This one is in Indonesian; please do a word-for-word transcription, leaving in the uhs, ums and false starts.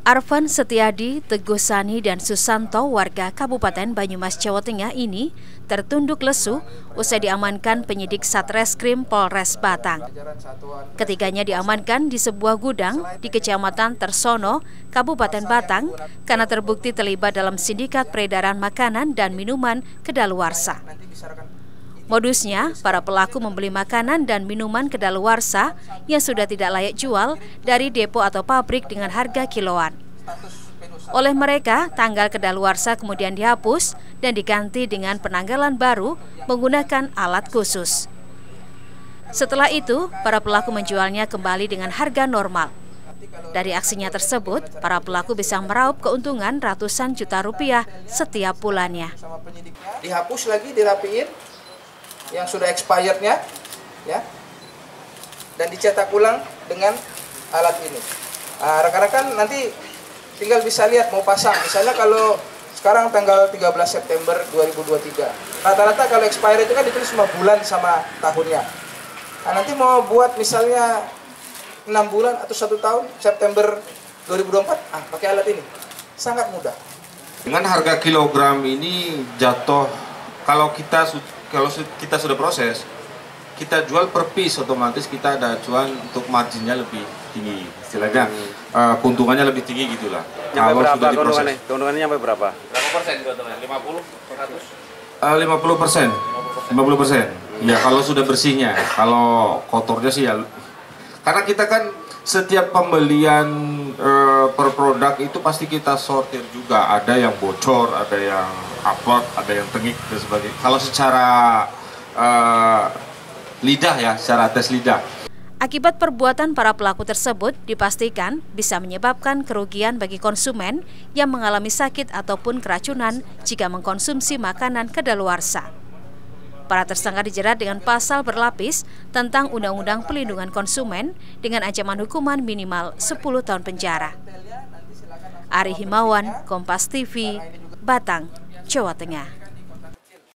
Arfan Setiadi, Teguh Sani, dan Susanto warga Kabupaten Banyumas, Jawa Tengah ini tertunduk lesu usai diamankan penyidik Satreskrim Polres Batang. Ketiganya diamankan di sebuah gudang di Kecamatan Tersono, Kabupaten Batang karena terbukti terlibat dalam sindikat peredaran makanan dan minuman kedaluwarsa. Modusnya, para pelaku membeli makanan dan minuman kedaluwarsa yang sudah tidak layak jual dari depo atau pabrik dengan harga kiloan. Oleh mereka, tanggal kedaluwarsa kemudian dihapus dan diganti dengan penanggalan baru menggunakan alat khusus. Setelah itu, para pelaku menjualnya kembali dengan harga normal. Dari aksinya tersebut, para pelaku bisa meraup keuntungan ratusan juta rupiah setiap bulannya. Dihapus lagi, dirapiin yang sudah expirednya, ya, dan dicetak ulang dengan alat ini. Rekan-rekan nah, nanti tinggal bisa lihat mau pasang. Misalnya kalau sekarang tanggal tiga belas September dua ribu dua puluh tiga, rata-rata kalau expired itu kan ditulis cuma bulan sama tahunnya. Nah, nanti mau buat misalnya enam bulan atau satu tahun September dua ribu dua puluh empat, ah, pakai alat ini sangat mudah. Dengan harga kilogram ini jatuh, kalau kita Kalau kita sudah proses, kita jual per piece, otomatis kita ada cuan untuk marginnya lebih tinggi. Istilahnya, uh, keuntungannya lebih tinggi gitulah. Kalau sudah diproses. Keuntungannya sampai berapa? Berapa persen teman-teman? lima puluh, seratus? lima puluh persen. lima puluh persen. Ya, kalau sudah bersihnya. Kalau kotornya sih ya. Karena kita kan setiap pembelian uh, per produk itu pasti kita sortir juga. Ada yang bocor, ada yang upload, ada yang tengik dan sebagainya. Kalau secara uh, lidah ya, secara tes lidah. Akibat perbuatan para pelaku tersebut dipastikan bisa menyebabkan kerugian bagi konsumen yang mengalami sakit ataupun keracunan jika mengkonsumsi makanan kedaluwarsa. Para tersangka dijerat dengan pasal berlapis tentang Undang-Undang Pelindungan Konsumen dengan ancaman hukuman minimal sepuluh tahun penjara. Ari Himawan, Kompas T V, Batang, Jawa Tengah.